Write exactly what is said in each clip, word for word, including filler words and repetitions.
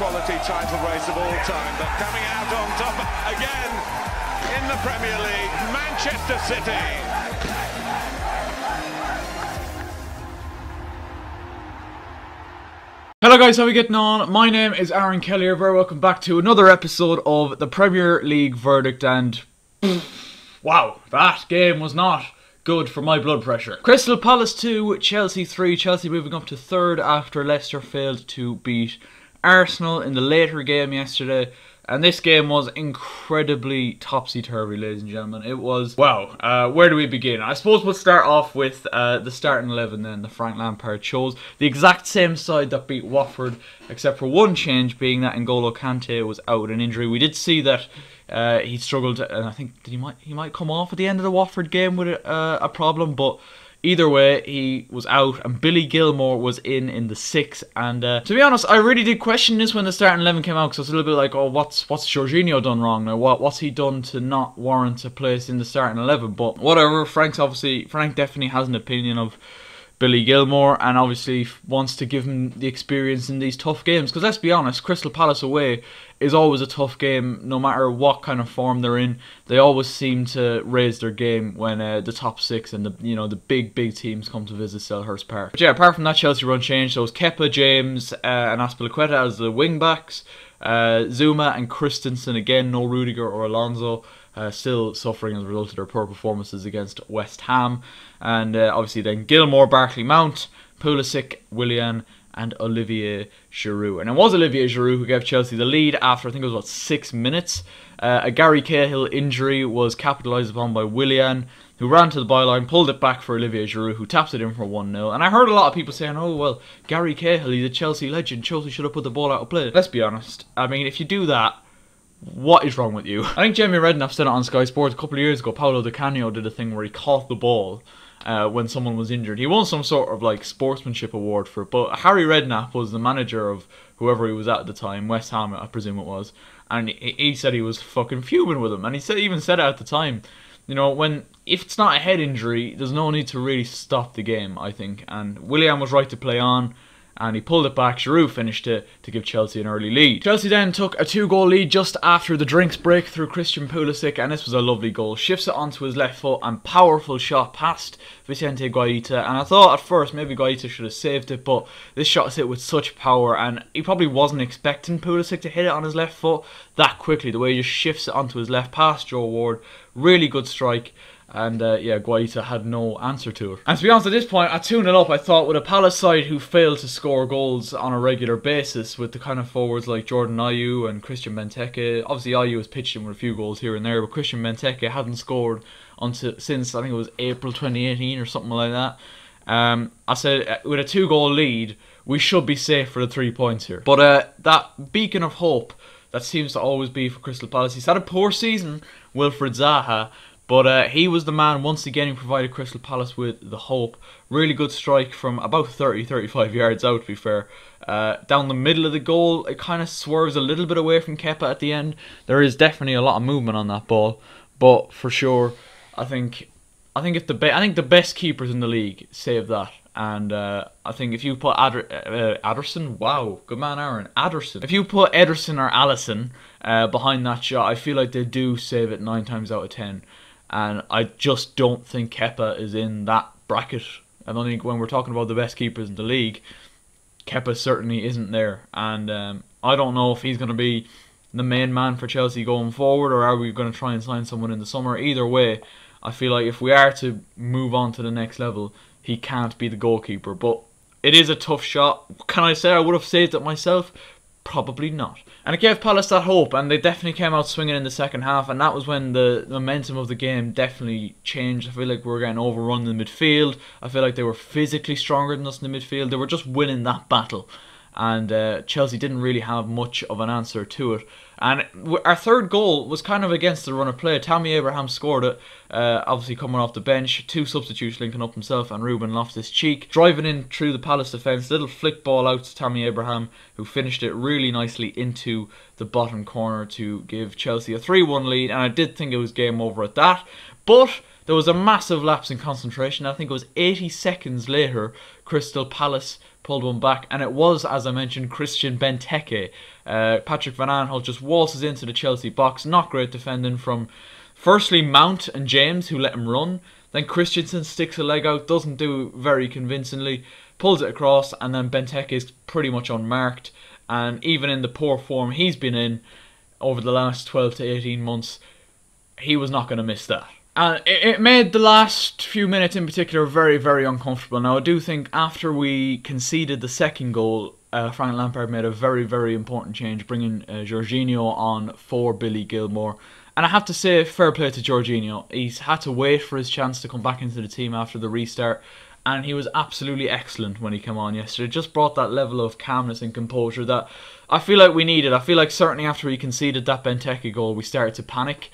quality title race of all time, but coming out on top again in the Premier League, Manchester City. Hello guys, how are we getting on? My name is Aaron Kelly. Welcome back to another episode of the Premier League Verdict, and wow, that game was not good for my blood pressure. Crystal Palace two, Chelsea three, Chelsea moving up to third after Leicester failed to beat Arsenal in the later game yesterday. And this game was incredibly topsy-turvy, ladies and gentlemen. It was, wow, uh, where do we begin? I suppose we'll start off with uh, the starting eleven then, the Frank Lampard chose. The exact same side that beat Watford, except for one change being that N'Golo Kante was out with an injury. We did see that uh, he struggled, and I think that he might, he might come off at the end of the Watford game with a, uh, a problem, but either way, he was out, and Billy Gilmour was in in the sixth. And uh, to be honest, I really did question this when the starting eleven came out, because I was a little bit like, oh, what's what's Jorginho done wrong now? What what's he done to not warrant a place in the starting eleven? But whatever, Frank's obviously Frank definitely has an opinion of Billy Gilmour, and obviously wants to give him the experience in these tough games. Because let's be honest, Crystal Palace away is always a tough game, no matter what kind of form they're in. They always seem to raise their game when uh, the top six and the you know the big big teams come to visit Selhurst Park. But yeah, apart from that Chelsea run change, so it was Kepa, James, uh, and Aspilicueta as the wing backs, uh, Zouma and Christensen again, no Rudiger or Alonso. Uh, still suffering as a result of their poor performances against West Ham. And uh, obviously then Gilmour, Barkley, Mount, Pulisic, Willian and Olivier Giroud. And it was Olivier Giroud who gave Chelsea the lead after, I think it was, what, six minutes. Uh, a Gary Cahill injury was capitalised upon by Willian, who ran to the byline, pulled it back for Olivier Giroud, who tapped it in for one nil. And I heard a lot of people saying, oh, well, Gary Cahill, he's a Chelsea legend, Chelsea should have put the ball out of play. Let's be honest. I mean, if you do that, what is wrong with you? I think Jamie Redknapp said it on Sky Sports a couple of years ago. Paolo DiCanio did a thing where he caught the ball uh, when someone was injured. He won some sort of like sportsmanship award for it, but Harry Redknapp was the manager of whoever he was at at the time, West Ham I presume it was, and he, he said he was fucking fuming with him, and he said, even said it at the time, you know, when if it's not a head injury, there's no need to really stop the game, I think. And Willian was right to play on, and he pulled it back. Giroud finished it to give Chelsea an early lead. Chelsea then took a two-goal lead just after the drinks break through Christian Pulisic, and this was a lovely goal. Shifts it onto his left foot, and powerful shot past Vicente Guaita. And I thought at first maybe Guaita should have saved it, but this shot is hit with such power, and he probably wasn't expecting Pulisic to hit it on his left foot that quickly. The way he just shifts it onto his left past Joe Ward, really good strike. And uh, yeah, Guaita had no answer to it. And to be honest, at this point, at two nil up, I thought with a Palace side who failed to score goals on a regular basis, with the kind of forwards like Jordan Ayew and Christian Benteke. Obviously, Ayew was pitched in with a few goals here and there, but Christian Benteke hadn't scored until since, I think it was April twenty eighteen or something like that. Um, I said, with a two-goal lead, we should be safe for the three points here. But uh, that beacon of hope that seems to always be for Crystal Palace, he's had a poor season, Wilfred Zaha, but uh, he was the man once again who provided Crystal Palace with the hope. Really good strike from about thirty, thirty-five yards out, to be fair. Uh, down the middle of the goal, it kind of swerves a little bit away from Kepa at the end. There is definitely a lot of movement on that ball, but for sure, I think, I think if the be I think the best keepers in the league save that. And uh, I think if you put Adder uh, Ederson, wow, good man Aaron, Ederson. If you put Ederson or Alisson uh, behind that shot, I feel like they do save it nine times out of ten. And I just don't think Kepa is in that bracket. I don't think when we're talking about the best keepers in the league, Kepa certainly isn't there. And um, I don't know if he's going to be the main man for Chelsea going forward, or are we going to try and sign someone in the summer. Either way, I feel like if we are to move on to the next level, he can't be the goalkeeper. But it is a tough shot. Can I say I would have saved it myself? Probably not. And it gave Palace that hope, and they definitely came out swinging in the second half, and that was when the momentum of the game definitely changed. I feel like we were getting overrun in the midfield. I feel like they were physically stronger than us in the midfield. They were just winning that battle, and uh, Chelsea didn't really have much of an answer to it. And our third goal was kind of against the run of play. Tammy Abraham scored it, uh, obviously coming off the bench. Two substitutes linking up, himself and Ruben Loftus-Cheek. Driving in through the Palace defence, little flick ball out to Tammy Abraham, who finished it really nicely into the bottom corner to give Chelsea a three one lead. And I did think it was game over at that. But there was a massive lapse in concentration. I think it was eighty seconds later, Crystal Palace pulled one back, and it was, as I mentioned, Christian Benteke. Uh, Patrick van Aanholt just waltzes into the Chelsea box. Not great defending from, firstly, Mount and James, who let him run. Then Christensen sticks a leg out, doesn't do very convincingly, pulls it across, and then Benteke is pretty much unmarked. And even in the poor form he's been in over the last twelve to eighteen months, he was not going to miss that. And it made the last few minutes in particular very, very uncomfortable. Now, I do think after we conceded the second goal, uh, Frank Lampard made a very, very important change, bringing uh, Jorginho on for Billy Gilmour. And I have to say, fair play to Jorginho. He's had to wait for his chance to come back into the team after the restart, and he was absolutely excellent when he came on yesterday. Just brought that level of calmness and composure that I feel like we needed. I feel like certainly after we conceded that Benteke goal, we started to panic.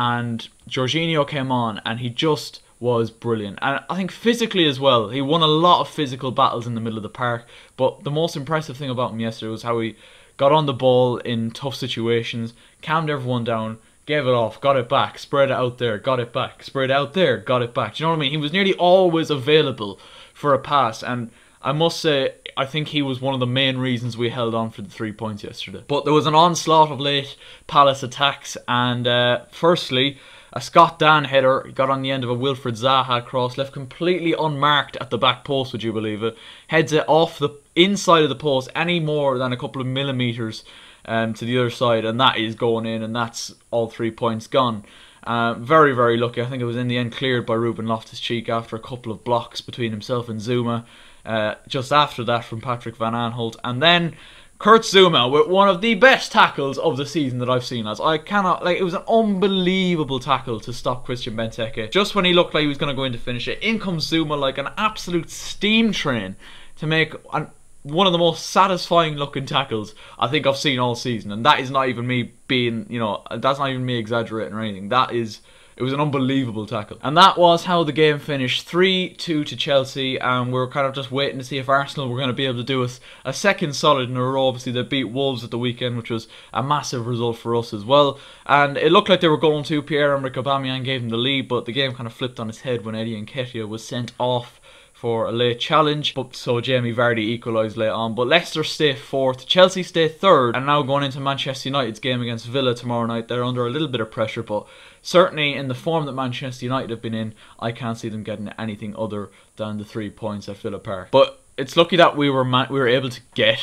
And Jorginho came on and he just was brilliant. And I think physically as well, he won a lot of physical battles in the middle of the park. But the most impressive thing about him yesterday was how he got on the ball in tough situations, calmed everyone down, gave it off, got it back, spread it out there, got it back, spread it out there, got it back. Do you know what I mean? He was nearly always available for a pass. And I must say, I think he was one of the main reasons we held on for the three points yesterday. But there was an onslaught of late Palace attacks, and uh, firstly, a Scott Dan header got on the end of a Wilfred Zaha cross, left completely unmarked at the back post, would you believe it? Heads it off the inside of the post any more than a couple of millimetres um, to the other side, and that is going in, and that's all three points gone. Uh, very, very lucky. I think it was in the end cleared by Ruben Loftus-Cheek after a couple of blocks between himself and Zouma. Uh, just after that from Patrick van Aanholt. And then Kurt Zouma with one of the best tackles of the season that I've seen, lads. I cannot, like, it was an unbelievable tackle to stop Christian Benteke. Just when he looked like he was going to go in to finish it, in comes Zouma like an absolute steam train to make an, one of the most satisfying looking tackles I think I've seen all season. And that is not even me being, you know, that's not even me exaggerating or anything. That is... It was an unbelievable tackle. And that was how the game finished. three two to Chelsea, and we were kind of just waiting to see if Arsenal were going to be able to do us a second solid in a row. Obviously, they beat Wolves at the weekend, which was a massive result for us as well. And it looked like they were going to. Pierre-Emerick Aubameyang gave them the lead, but the game kind of flipped on its head when Eddie Nketiah was sent off for a late challenge, but so Jamie Vardy equalised late on. But Leicester stay fourth, Chelsea stay third, and now going into Manchester United's game against Villa tomorrow night, they're under a little bit of pressure, but certainly in the form that Manchester United have been in, I can't see them getting anything other than the three points at Villa Park. But it's lucky that we were ma we were able to get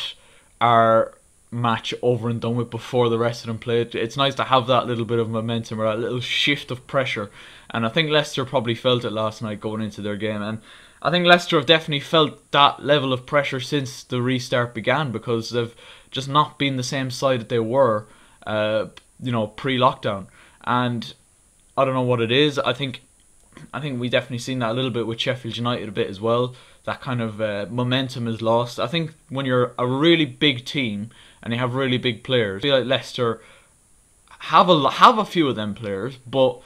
our match over and done with before the rest of them played. It's nice to have that little bit of momentum or that little shift of pressure, and I think Leicester probably felt it last night going into their game. And I think Leicester have definitely felt that level of pressure since the restart began, because they've just not been the same side that they were uh, you know, pre-lockdown. And I don't know what it is. I think I think we definitely seen that a little bit with Sheffield United a bit as well. That kind of uh, momentum is lost. I think when you're a really big team and you have really big players, I feel like Leicester have a, have a few of them players, but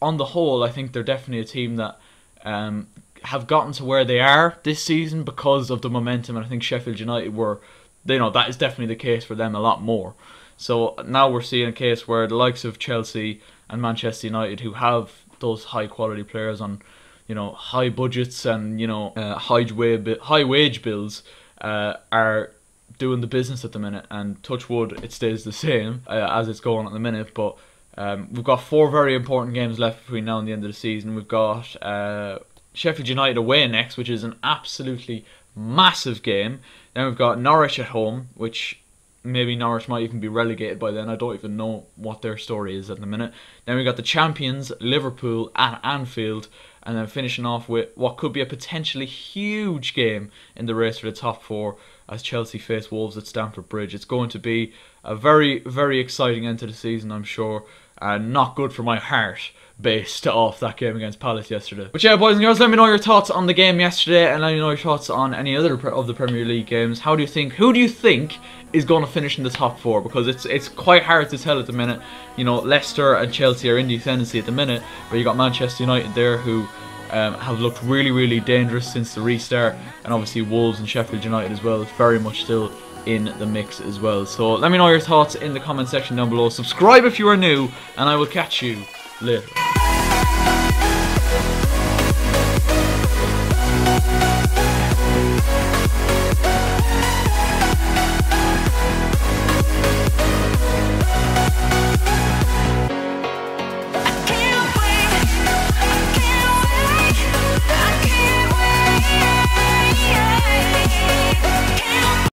on the whole, I think they're definitely a team that um, have gotten to where they are this season because of the momentum. And I think Sheffield United were, you know, that is definitely the case for them a lot more. So now we're seeing a case where the likes of Chelsea and Manchester United, who have those high-quality players on, you know, high budgets and, you know, uh, high, wa high wage bills, uh, are doing the business at the minute. And touch wood, it stays the same uh, as it's going at the minute. But um, we've got four very important games left between now and the end of the season. We've got uh, Sheffield United away next, which is an absolutely massive game. Then we've got Norwich at home, which... maybe Norwich might even be relegated by then. I don't even know what their story is at the minute. Then we've got the champions, Liverpool, at Anfield. And then finishing off with what could be a potentially huge game in the race for the top four as Chelsea face Wolves at Stamford Bridge. It's going to be a very, very exciting end to the season, I'm sure. And not good for my heart based off that game against Palace yesterday. But yeah, boys and girls, let me know your thoughts on the game yesterday, and let me know your thoughts on any other of the Premier League games. How do you think, who do you think is going to finish in the top four? Because it's it's quite hard to tell at the minute. You know, Leicester and Chelsea are in the ascendancy at the minute, but you got Manchester United there, who um, have looked really, really dangerous since the restart, and obviously Wolves and Sheffield United as well, very much still in the mix as well. So let me know your thoughts in the comment section down below. Subscribe if you are new, and I will catch you later.